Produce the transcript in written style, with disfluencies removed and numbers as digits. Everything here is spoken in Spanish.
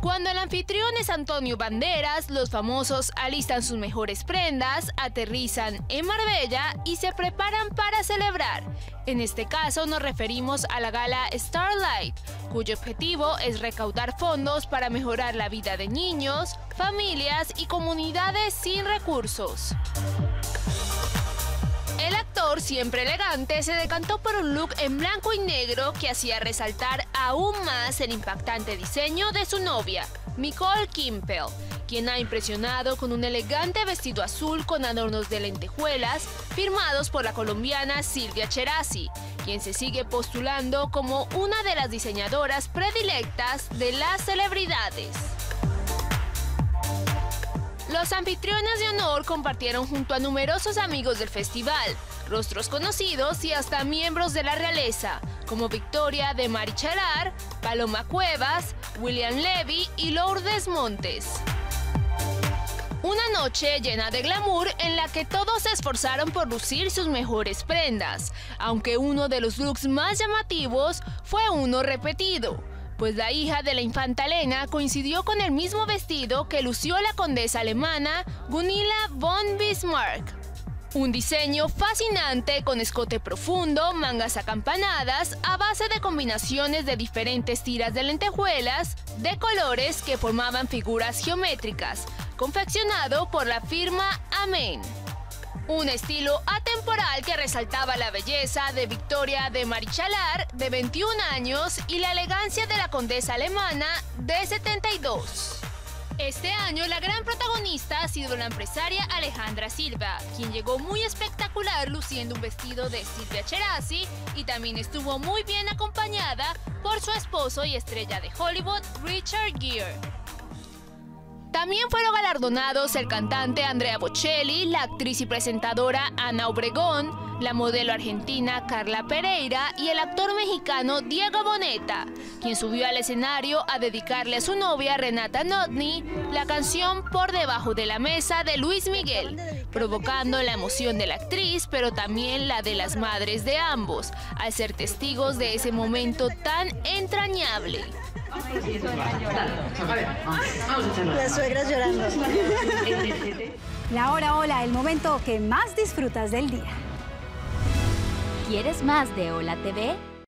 Cuando el anfitrión es Antonio Banderas, los famosos alistan sus mejores prendas, aterrizan en Marbella y se preparan para celebrar. En este caso nos referimos a la gala Starlite, cuyo objetivo es recaudar fondos para mejorar la vida de niños, familias y comunidades sin recursos. El actor, siempre elegante, se decantó por un look en blanco y negro que hacía resaltar aún más el impactante diseño de su novia, Nicole Kimpel, quien ha impresionado con un elegante vestido azul con adornos de lentejuelas firmados por la colombiana Silvia Tcherassi, quien se sigue postulando como una de las diseñadoras predilectas de las celebridades. Los anfitriones de honor compartieron junto a numerosos amigos del festival, rostros conocidos y hasta miembros de la realeza, como Victoria de Marichalar, Paloma Cuevas, William Levy y Lourdes Montes. Una noche llena de glamour en la que todos se esforzaron por lucir sus mejores prendas, aunque uno de los looks más llamativos fue uno repetido, pues la hija de la infanta Elena coincidió con el mismo vestido que lució la condesa alemana Gunilla von Bismarck. Un diseño fascinante con escote profundo, mangas acampanadas, a base de combinaciones de diferentes tiras de lentejuelas de colores que formaban figuras geométricas, confeccionado por la firma Amen. Un estilo atemporal que resaltaba la belleza de Victoria de Marichalar, de 21 años, y la elegancia de la condesa alemana, de 72. Este año, la gran protagonista ha sido la empresaria Alejandra Silva, quien llegó muy espectacular luciendo un vestido de Silvia Tcherassi y también estuvo muy bien acompañada por su esposo y estrella de Hollywood, Richard Gere. También fueron galardonados el cantante Andrea Bocelli, la actriz y presentadora Ana Obregón, la modelo argentina Carla Pereira y el actor mexicano Diego Boneta, quien subió al escenario a dedicarle a su novia Renata Notni la canción Por debajo de la mesa de Luis Miguel, provocando la emoción de la actriz, pero también la de las madres de ambos, al ser testigos de ese momento tan entrañable. Las suegras llorando. La hora hola, el momento que más disfrutas del día. ¿Quieres más de Hola TV?